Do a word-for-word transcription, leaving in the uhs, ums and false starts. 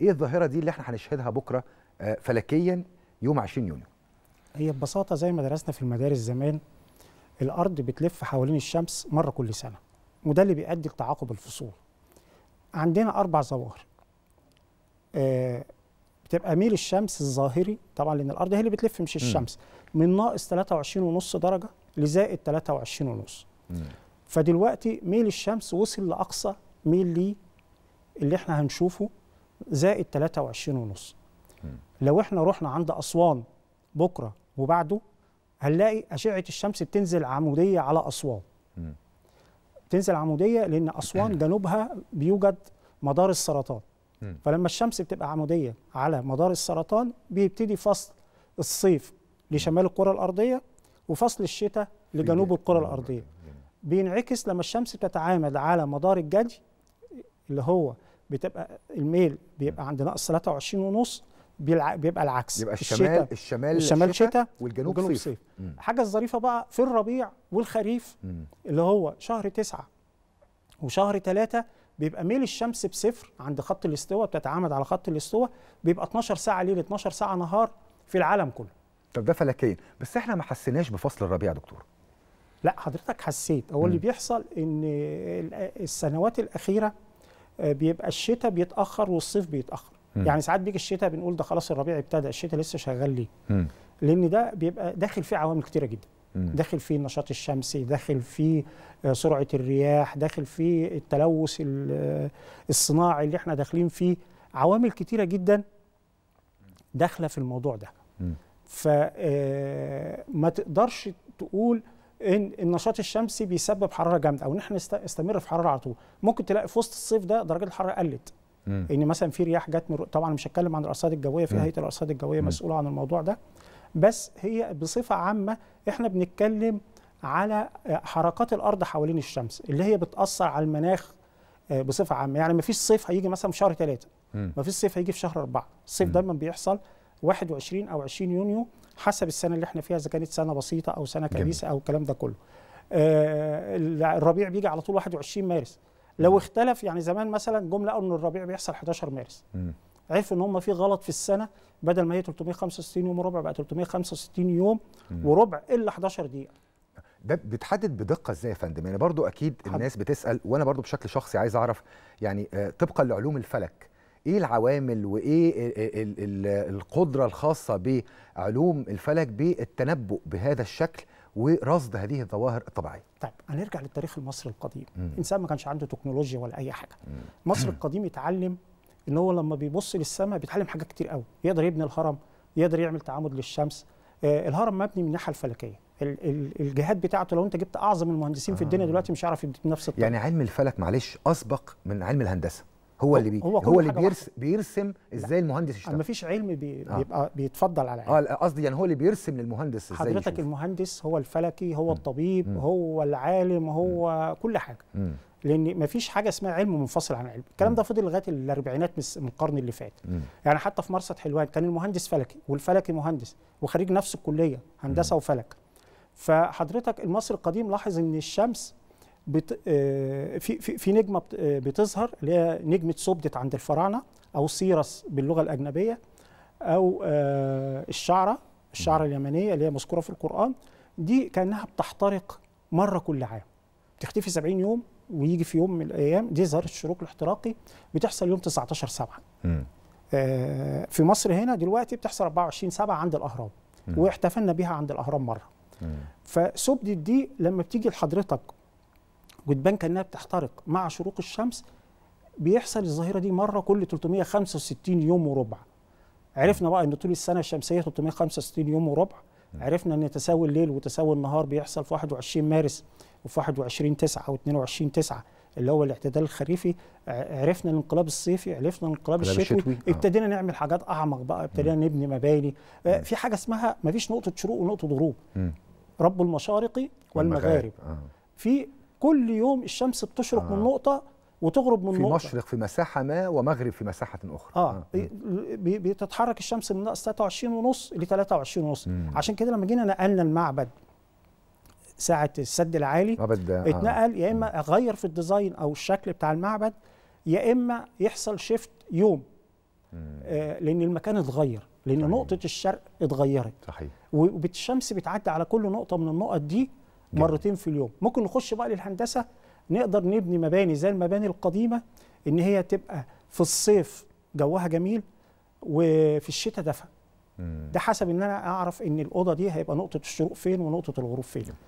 ايه الظاهره دي اللي احنا هنشهدها بكره فلكيا يوم عشرين يونيو؟ هي ببساطه زي ما درسنا في المدارس زمان، الارض بتلف حوالين الشمس مره كل سنه، وده اللي بيؤدي لتعاقب الفصول. عندنا اربع ظواهر آه بتبقى ميل الشمس الظاهري، طبعا لان الارض هي اللي بتلف مش الشمس، من ناقص ثلاثة وعشرين فاصلة خمسة درجه لزائد ثلاثة وعشرين فاصلة خمسة. فدلوقتي ميل الشمس وصل لاقصى ميل ليه اللي احنا هنشوفه زائد ثلاثة وعشرين فاصلة خمسة. لو احنا رحنا عند اسوان بكره وبعده هنلاقي اشعه الشمس بتنزل عموديه على اسوان. م. تنزل عموديه لان اسوان جنوبها بيوجد مدار السرطان. م. فلما الشمس بتبقى عموديه على مدار السرطان بيبتدي فصل الصيف لشمال الكره الارضيه وفصل الشتاء لجنوب الكره الارضيه. بينعكس لما الشمس بتتعامد على مدار الجدي اللي هو بتبقى الميل بيبقى عند ناقص ثلاثة وعشرين فاصلة خمسة، بيبقى العكس، يبقى الشمال الشمال الشمال شتاء والجنوب, والجنوب صيف. الحاجه الظريفه بقى في الربيع والخريف مم. اللي هو شهر تسعة وشهر ثلاثة بيبقى ميل الشمس بصفر عند خط الاستواء، بتتعامد على خط الاستواء، بيبقى اتناشر ساعة ليل اتناشر ساعة نهار في العالم كله. طب ده فلكيا، بس احنا ما حسيناش بفصل الربيع يا دكتور. لا حضرتك حسيت، هو اللي بيحصل ان السنوات الاخيره بيبقى الشتاء بيتاخر والصيف بيتاخر. م. يعني ساعات بيجي الشتاء بنقول ده خلاص الربيع ابتدى، الشتاء لسه شغال ليه؟ م. لان ده بيبقى داخل فيه عوامل كتيره جدا، م. داخل فيه النشاط الشمسي، داخل فيه سرعه الرياح، داخل فيه التلوث الصناعي اللي احنا داخلين فيه، عوامل كتيره جدا داخله في الموضوع ده. فما تقدرش تقول ان النشاط الشمسي بيسبب حراره جامده او ان احنا نستمر في حراره على طول. ممكن تلاقي في وسط الصيف ده درجات الحراره قلت، مم. ان مثلا في رياح جت من... طبعا مش هتكلم عن الارصاد الجويه، في هيئه الارصاد الجويه مم. مسؤوله عن الموضوع ده، بس هي بصفه عامه احنا بنتكلم على حركات الارض حوالين الشمس اللي هي بتاثر على المناخ بصفه عامه. يعني ما فيش صيف هيجي مثلا في شهر ثلاثة، ما فيش صيف هيجي في شهر أربعة. الصيف دايما بيحصل واحد وعشرين او عشرين يونيو حسب السنه اللي احنا فيها، اذا كانت سنه بسيطه او سنه كبيسه او الكلام ده كله. آه الربيع بيجي على طول واحد وعشرين مارس. لو اختلف، يعني زمان مثلا جم لقوا ان الربيع بيحصل حداشر مارس، عرفوا ان هم في غلط في السنه، بدل ما هي ثلاثمية وخمسة وستين يوم وربع بقى ثلاثمية وخمسة وستين يوم مم. وربع الا حداشر دقيقه. ده بتحدد بدقه ازاي يا فندم؟ يعني برضو اكيد الناس بتسال، وانا برضو بشكل شخصي عايز اعرف يعني طبقا لعلوم الفلك ايه العوامل وايه القدره الخاصه بعلوم الفلك بالتنبؤ بهذا الشكل ورصد هذه الظواهر الطبيعيه؟ طيب هنرجع للتاريخ المصري القديم. مم. الانسان ما كانش عنده تكنولوجيا ولا اي حاجه. مم. مصر القديم اتعلم ان هو لما بيبص للسماء بيتعلم حاجات كتير قوي، يقدر يبني الهرم، يقدر يعمل تعامد للشمس. آه الهرم مبني من الناحيه الفلكيه، الجهات بتاعته لو انت جبت اعظم المهندسين آه. في الدنيا دلوقتي مش هيعرف يديك نفس الطريقه. يعني علم الفلك معلش اسبق من علم الهندسه، هو اللي بي هو, هو اللي بيرس بيرسم ازاي المهندس يشتغل. مفيش علم بي آه. بيبقى بيتفضل على علم. اه قصدي يعني هو اللي بيرسم للمهندس ازاي حضرتك يشوف. المهندس هو الفلكي، هو م. الطبيب، م. هو العالم، هو م. كل حاجه، م. لان مفيش حاجه اسمها علم منفصل عن علم. الكلام م. ده فضل لغايه الاربعينات من القرن اللي فات. م. يعني حتى في مرصد حلوان كان المهندس فلكي والفلكي مهندس وخريج نفس الكليه هندسه م. وفلك. فحضرتك المصري القديم لاحظ ان الشمس بت... في في في نجمه بتظهر اللي هي نجمه سبتت عند الفراعنه او سيرس باللغه الاجنبيه، او الشعرى الشعرى اليمانيه اللي هي مذكوره في القران. دي كانها بتحترق مره كل عام، بتختفي سبعين يوم ويجي في يوم من الايام. دي ظاهره الشروق الاحتراقي بتحصل يوم تسعتاشر سبعة. في مصر هنا دلوقتي بتحصل اربعة وعشرين سبعة عند الاهرام، واحتفلنا بها عند الاهرام مره. فسبتت دي لما بتيجي لحضرتك وتبان كأنها بتحترق مع شروق الشمس، بيحصل الظاهرة دي مرة كل ثلاثمية وخمسة وستين يوم وربع. عرفنا بقى أن طول السنة الشمسية ثلاثمية وخمسة وستين يوم وربع، عرفنا أن تساوي الليل وتساوي النهار بيحصل في واحد وعشرين مارس وفي واحد وعشرين تسعة واثنين وعشرين تسعة اللي هو الاعتدال الخريفي، عرفنا الانقلاب الصيفي، عرفنا الانقلاب الشتوي، ابتدينا نعمل حاجات أعمق بقى، ابتدينا نبني مباني. في حاجة اسمها مفيش نقطة شروق ونقطة غروب، رب المشارق والمغارب. في كل يوم الشمس بتشرق آه. من نقطة وتغرب من في نقطة، في مشرق في مساحة ما ومغرب في مساحة أخرى. آه. آه. بتتحرك الشمس من ناقص ثلاثة وعشرين فاصلة خمسة ل ثلاثة وعشرين فاصلة خمسة. عشان كده لما جينا نقلنا المعبد ساعة السد العالي آه. اتنقل، يا إما أغير في الديزاين أو الشكل بتاع المعبد، يا إما يحصل شيفت يوم. م. لأن المكان اتغير، لأن صحيح. نقطة الشرق اتغيرت. صحيح. والشمس بتعدي على كل نقطة من النقط دي جميل. مرتين في اليوم. ممكن نخش بقى للهندسة، نقدر نبني مباني زي المباني القديمة إن هي تبقى في الصيف جوها جميل وفي الشتاء دفا. ده حسب إن أنا أعرف إن الأوضة دي هيبقى نقطة الشروق فين ونقطة الغروب فين.